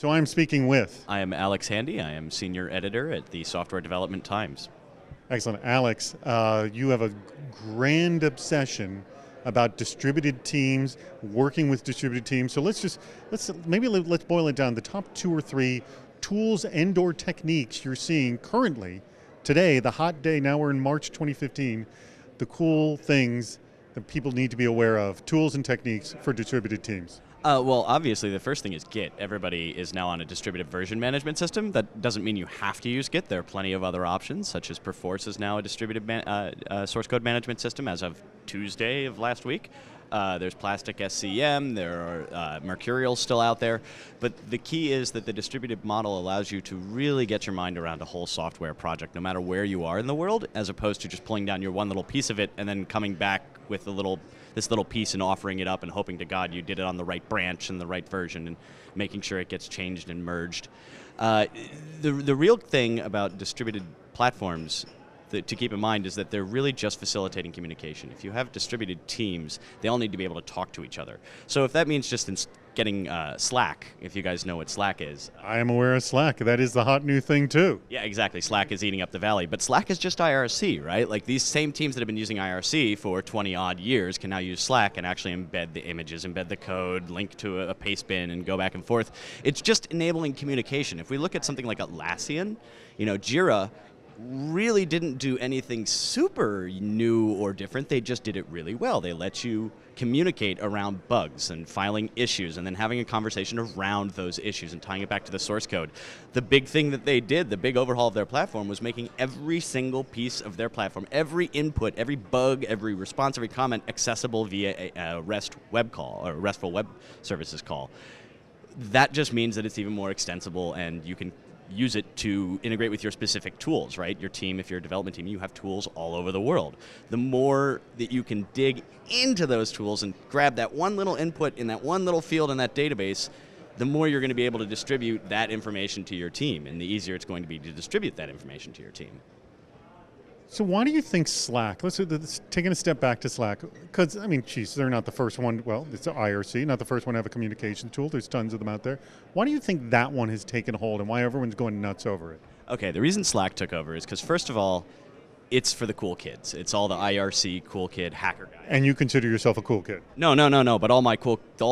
So I'm speaking with? I am Alex Handy. I am senior editor at the Software Development Times. Excellent. Alex, you have a grand obsession about distributed teams, working with distributed teams. So let's boil it down. The top 2 or 3 tools and or techniques you're seeing currently, today, the hot day, now we're in March 2015, the cool things that people need to be aware of, tools and techniques for distributed teams. Well, obviously the first thing is Git. Everybody is now on a distributed version management system. That doesn't mean you have to use Git. There are plenty of other options, such as Perforce is now a distributed source code management system as of Tuesday of last week. There's Plastic SCM, there are Mercurial still out there. But the key is that the distributed model allows you to really get your mind around a whole software project, no matter where you are in the world, as opposed to just pulling down your one little piece of it and then coming back with this little piece and offering it up and hoping to God you did it on the right branch and the right version and making sure it gets changed and merged. The real thing about distributed platforms to keep in mind is that they're really just facilitating communication. If you have distributed teams, they all need to be able to talk to each other. So if that means just getting Slack, if you guys know what Slack is. I am aware of Slack. That is the hot new thing too. Yeah, exactly. Slack is eating up the valley. But Slack is just IRC, right? Like these same teams that have been using IRC for 20-odd years can now use Slack and actually embed the images, embed the code, link to a paste bin and go back and forth. It's just enabling communication. If we look at something like Atlassian, you know, Jira really didn't do anything super new or different. They just did it really well. They let you communicate around bugs and filing issues and then having a conversation around those issues and tying it back to the source code. The big thing that they did, the big overhaul of their platform, was making every single piece of their platform, every input, every bug, every response, every comment accessible via a REST web call or RESTful web services call. That just means that it's even more extensible and you can use it to integrate with your specific tools, right? Your team, if you're a development team, you have tools all over the world. The more that you can dig into those tools and grab that one little input in that one little field in that database, the more you're going to be able to distribute that information to your team, and the easier it's going to be to distribute that information to your team. So why do you think Slack, let's take a step back to Slack, because, I mean, geez, they're not the first one, well, it's the IRC, not the first one to have a communication tool, there's tons of them out there. Why do you think that one has taken hold and why everyone's going nuts over it? Okay, the reason Slack took over is because, first of all, it's for the cool kids. It's all the IRC cool kid hacker guys. And you consider yourself a cool kid? No. But all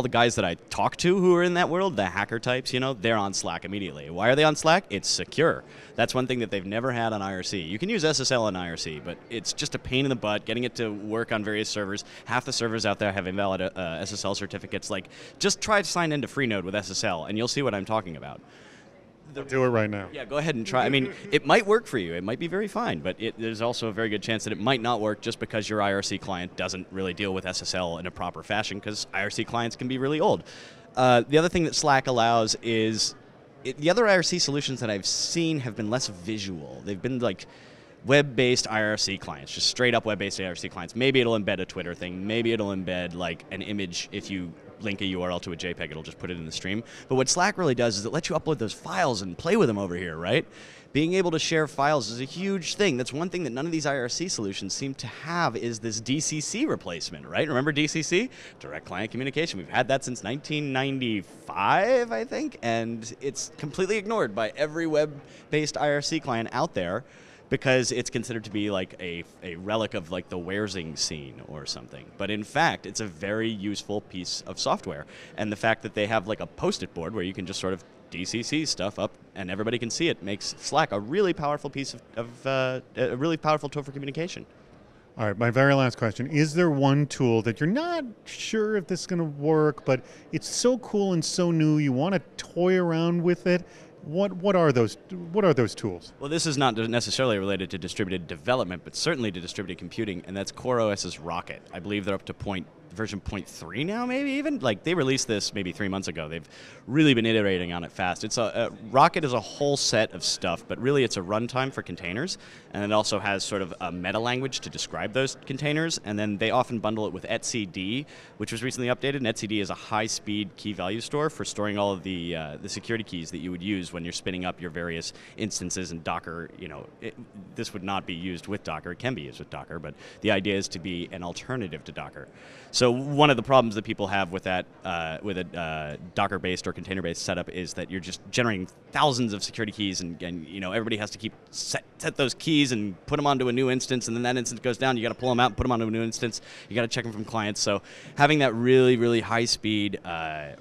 the guys that I talk to who are in that world, the hacker types, you know, they're on Slack immediately. Why are they on Slack? It's secure. That's one thing that they've never had on IRC. You can use SSL on IRC, but it's just a pain in the butt getting it to work on various servers. Half the servers out there have invalid SSL certificates. Like, just try to sign into FreeNode with SSL, and you'll see what I'm talking about. Do it right now. Yeah, go ahead and try. I mean, it might work for you. It might be very fine, but there's also a very good chance that it might not work just because your IRC client doesn't really deal with SSL in a proper fashion because IRC clients can be really old. The other thing that Slack allows is, the other IRC solutions that I've seen have been less visual. They've been like web-based IRC clients, just straight up web-based IRC clients. Maybe it'll embed a Twitter thing. Maybe it'll embed like an image if you link a URL to a JPEG, it'll just put it in the stream. But what Slack really does is it lets you upload those files and play with them over here, right? Being able to share files is a huge thing. That's one thing that none of these IRC solutions seem to have is this DCC replacement, right? Remember DCC? Direct Client Communication. We've had that since 1995, I think, and it's completely ignored by every web-based IRC client out there because it's considered to be like a relic of like the Wherzing scene or something. But in fact, it's a very useful piece of software. And the fact that they have like a post-it board where you can just sort of DCC stuff up and everybody can see it makes Slack a really powerful piece a really powerful tool for communication. All right, my very last question. Is there one tool that you're not sure if this is gonna work, but it's so cool and so new, you wanna toy around with it? What are those tools? Well, this is not necessarily related to distributed development, but certainly to distributed computing, and that's CoreOS's Rocket. I believe they're up to version 0.3 now, maybe even? Like, they released this maybe 3 months ago. They've really been iterating on it fast. It's Rocket is a whole set of stuff, but really it's a runtime for containers, and it also has sort of a meta language to describe those containers, and then they often bundle it with etcd, which was recently updated, and etcd is a high-speed key value store for storing all of the security keys that you would use when you're spinning up your various instances in Docker. You know, this would not be used with Docker. It can be used with Docker, but the idea is to be an alternative to Docker. So So one of the problems that people have with that, with a Docker-based or container-based setup is that you're just generating thousands of security keys, and you know, everybody has to keep set those keys and put them onto a new instance, and then that instance goes down. You got to pull them out, and put them onto a new instance. You got to check them from clients. So having that really, really high-speed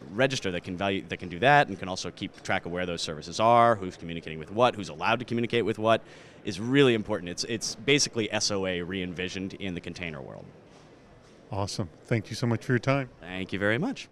register that can do that and can also keep track of where those services are, who's communicating with what, who's allowed to communicate with what, is really important. It's basically SOA re-envisioned in the container world. Awesome. Thank you so much for your time. Thank you very much.